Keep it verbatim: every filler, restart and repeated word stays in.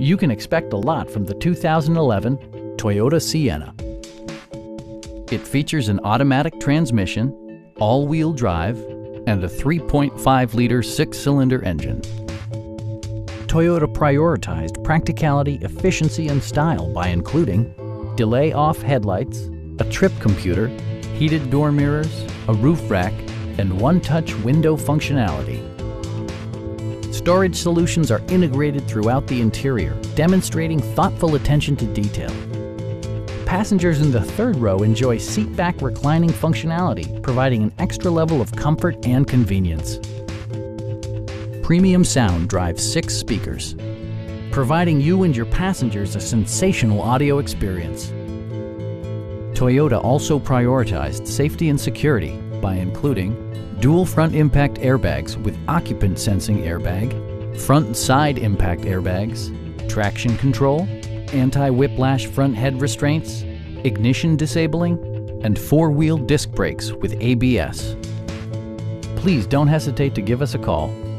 You can expect a lot from the two thousand eleven Toyota Sienna. It features an automatic transmission, all-wheel drive, and a three point five liter six-cylinder engine. Toyota prioritized practicality, efficiency, and style by including delay-off headlights, a trip computer, heated door mirrors, a roof rack, and one-touch window functionality. Storage solutions are integrated throughout the interior, demonstrating thoughtful attention to detail. Passengers in the third row enjoy seat-back reclining functionality, providing an extra level of comfort and convenience. Premium sound drives six speakers, providing you and your passengers a sensational audio experience. Toyota also prioritized safety and security by including dual front impact airbags with occupant sensing airbag, front and side impact airbags, traction control, anti-whiplash front head restraints, ignition disabling, and four-wheel disc brakes with A B S. Please don't hesitate to give us a call.